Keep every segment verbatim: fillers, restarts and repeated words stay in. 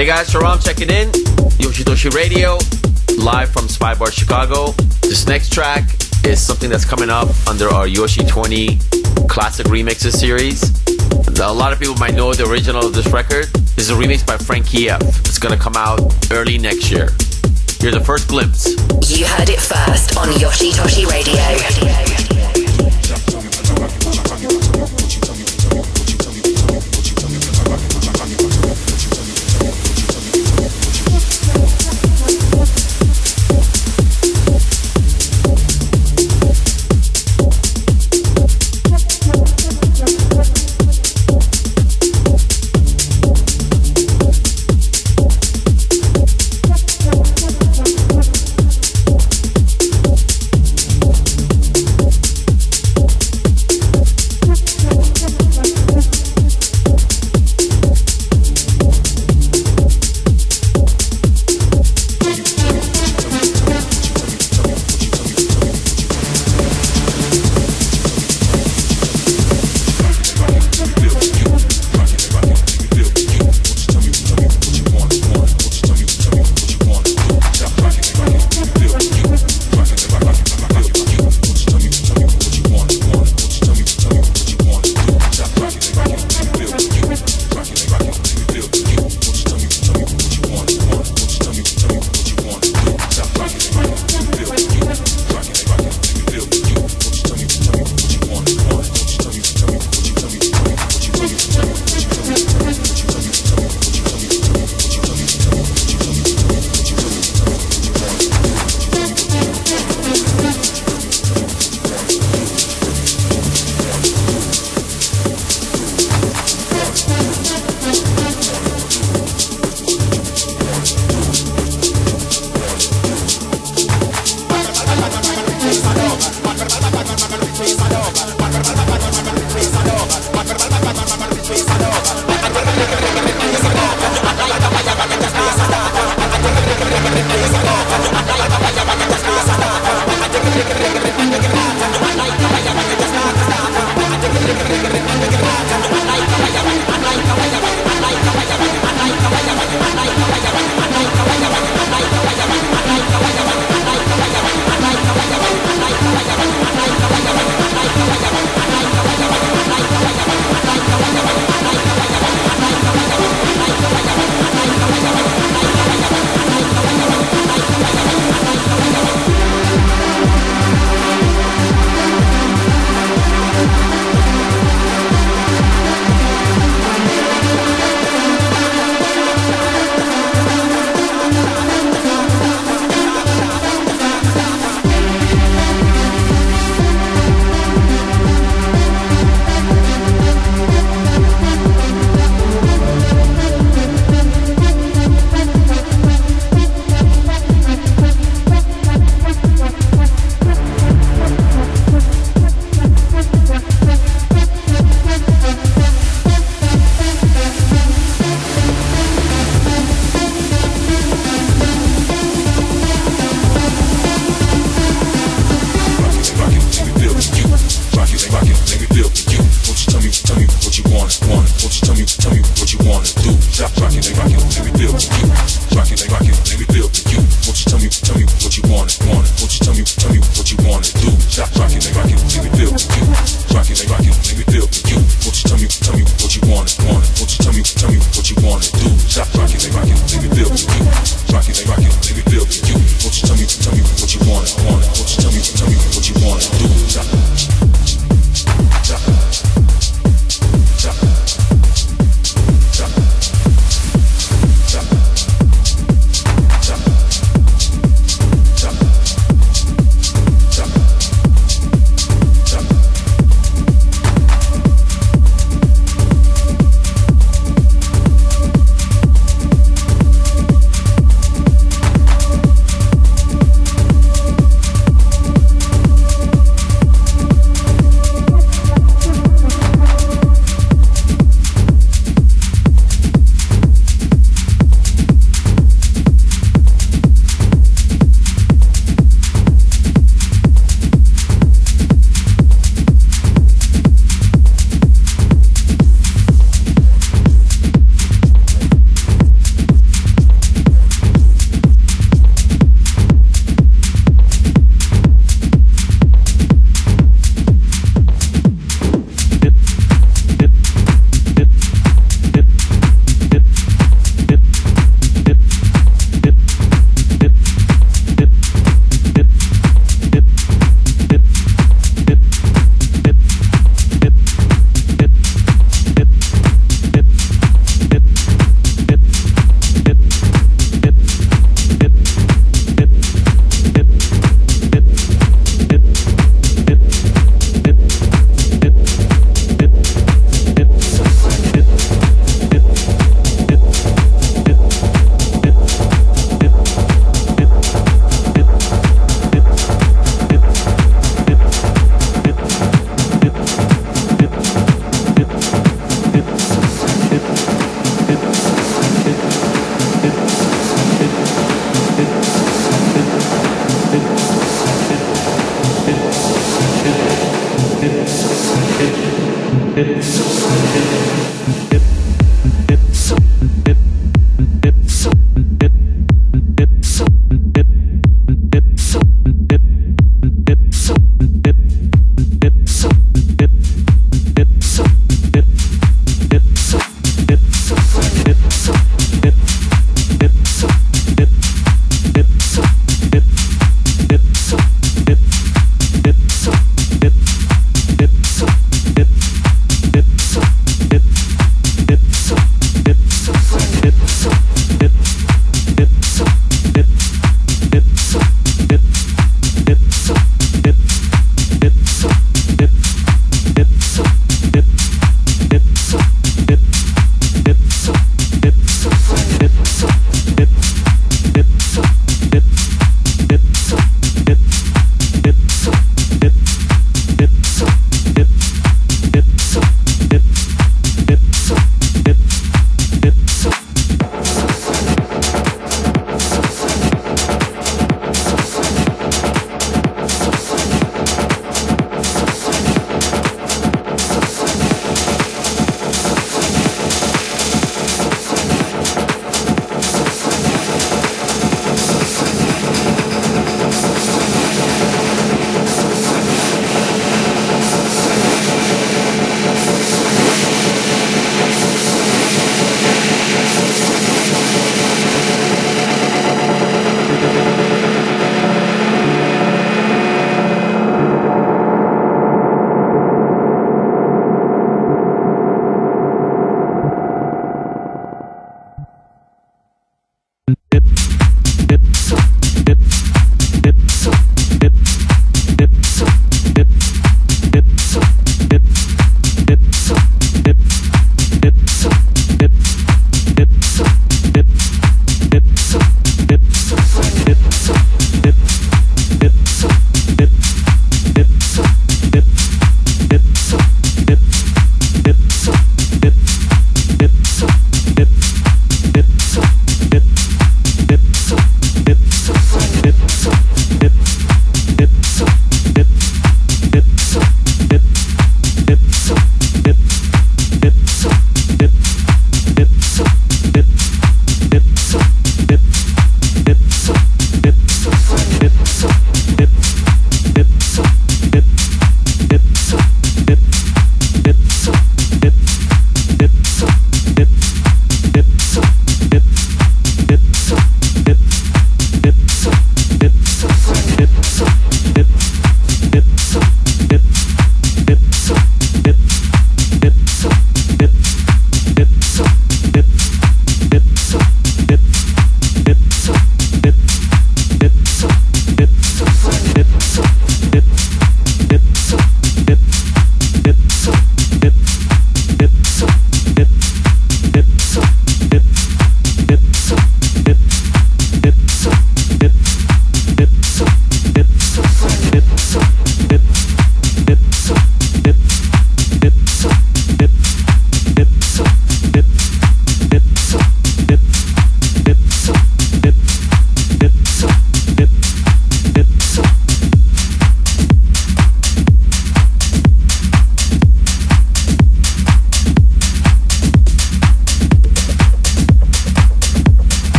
Hey guys, Sharam checking in. Yoshitoshi Radio, live from Spy Bar Chicago. This next track is something that's coming up under our Yoshi twenty Classic Remixes series. A lot of people might know the original of this record. This is a remix by Frankie F. It's gonna come out early next year. Here's the first glimpse. You heard it first on Yoshitoshi Radio.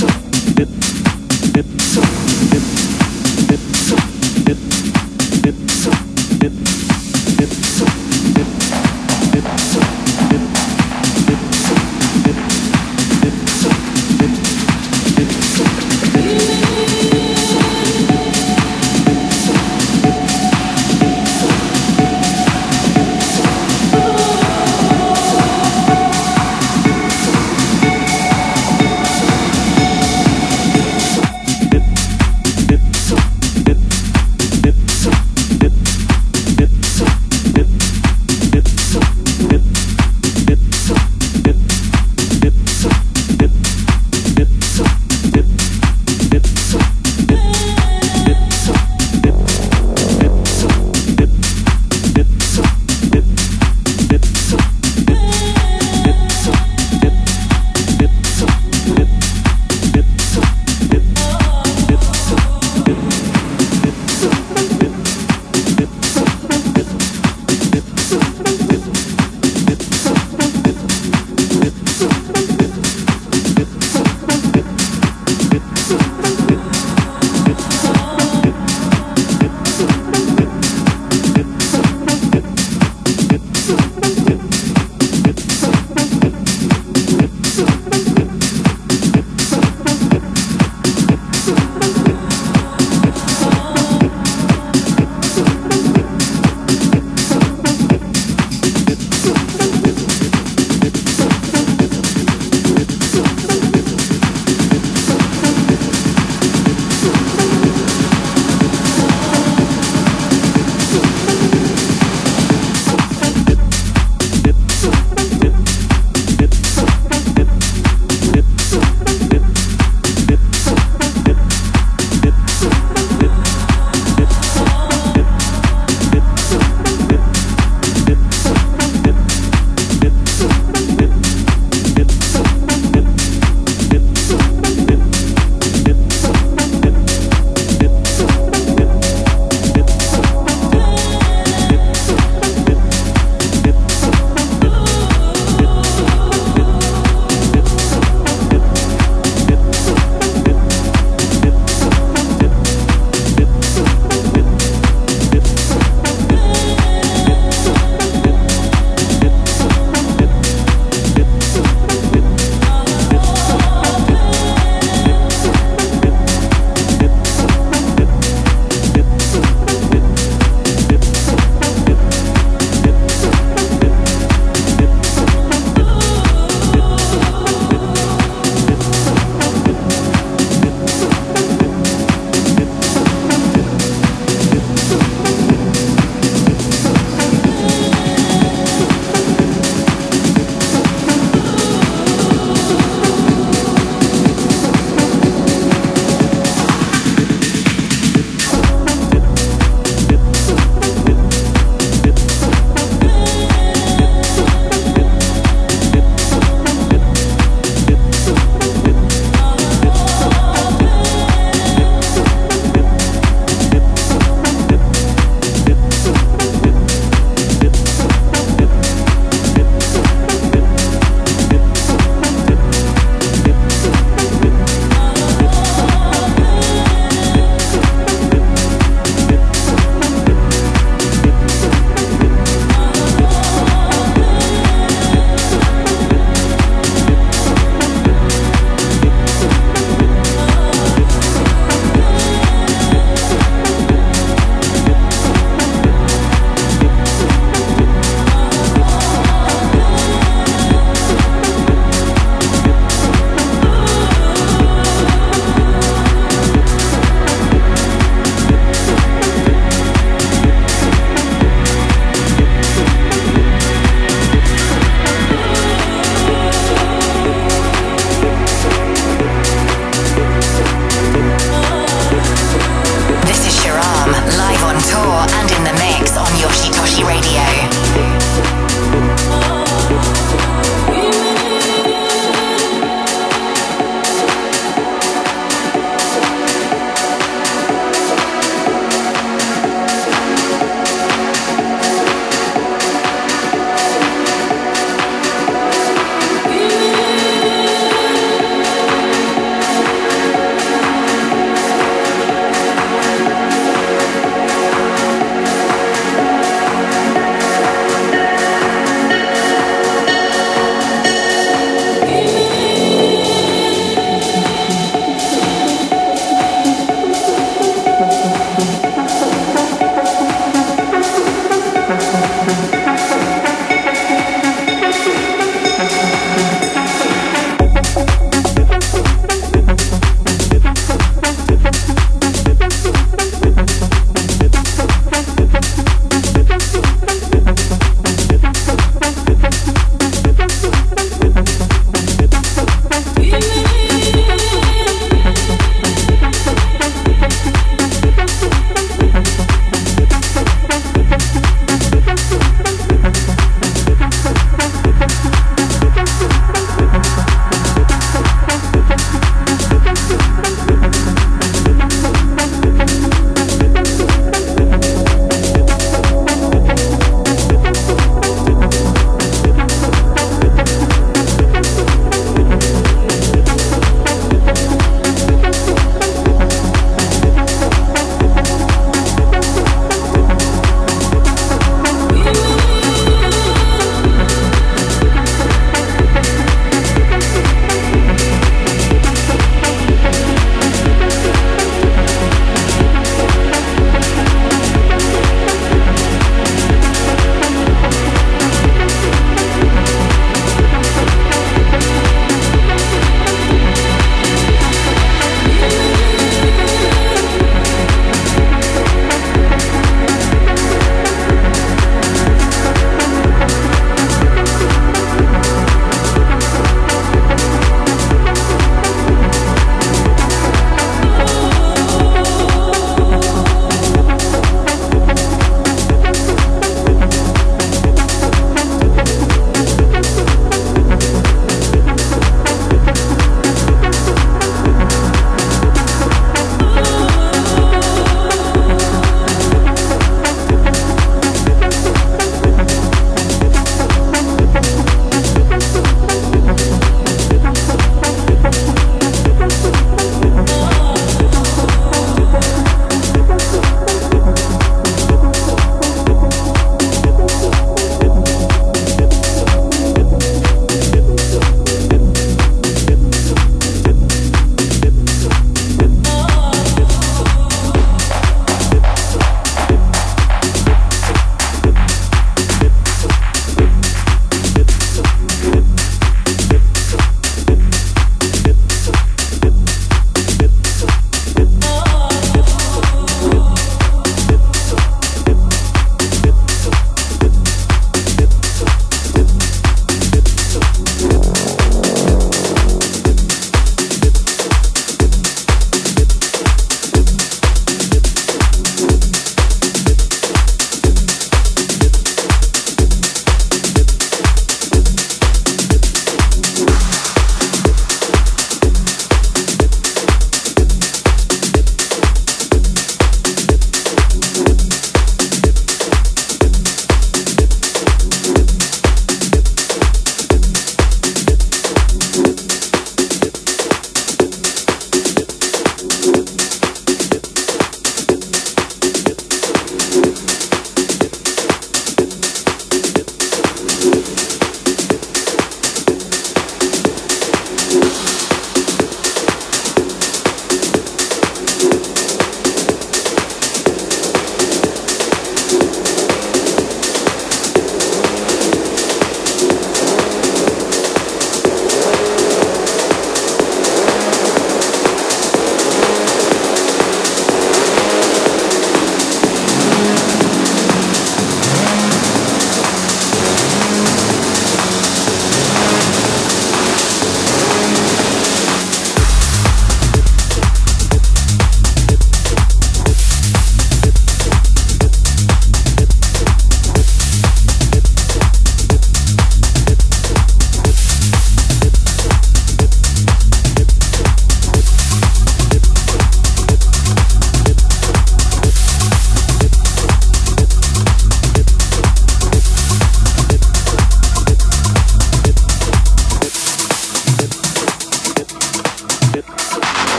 It's